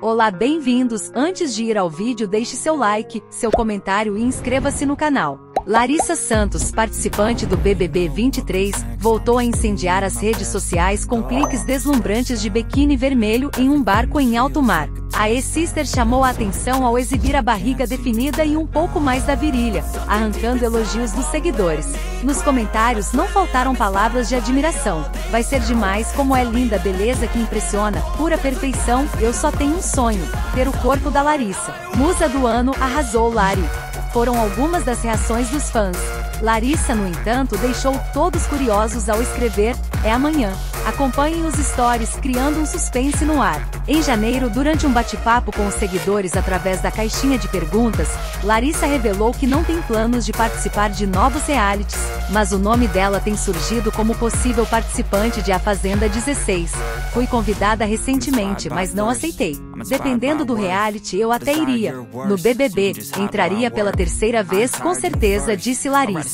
Olá, bem-vindos! Antes de ir ao vídeo, deixe seu like, seu comentário e inscreva-se no canal. Larissa Santos, participante do BBB 23, voltou a incendiar as redes sociais com cliques deslumbrantes de biquíni vermelho em um barco em alto mar. A ex-sister chamou a atenção ao exibir a barriga definida e um pouco mais da virilha, arrancando elogios dos seguidores. Nos comentários não faltaram palavras de admiração. Vai ser demais, como é linda, beleza que impressiona, pura perfeição, eu só tenho um sonho, ter o corpo da Larissa. Musa do ano, arrasou Lari. Foram algumas das reações dos fãs. Larissa, no entanto, deixou todos curiosos ao escrever, é amanhã. Acompanhem os stories, criando um suspense no ar. Em janeiro, durante um bate-papo com os seguidores através da caixinha de perguntas, Larissa revelou que não tem planos de participar de novos realities, mas o nome dela tem surgido como possível participante de A Fazenda 16. Fui convidada recentemente, mas não aceitei. Dependendo do reality, eu até iria. No BBB, entraria pela terceira vez, com certeza, disse Larissa.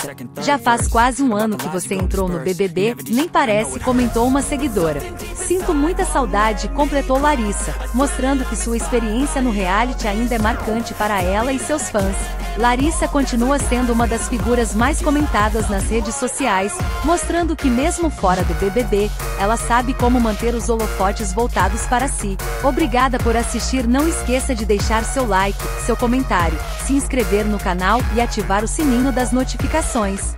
Já faz quase um ano que você entrou no BBB, nem parece, comentou uma seguidora. Sinto muita saudade, completou Larissa, mostrando que sua experiência no reality ainda é marcante para ela e seus fãs. Larissa continua sendo uma das figuras mais comentadas nas redes sociais, mostrando que mesmo fora do BBB, ela sabe como manter os holofotes voltados para si. Obrigada por assistir, não esqueça de deixar seu like, seu comentário, se inscrever no canal e ativar o sininho das notificações.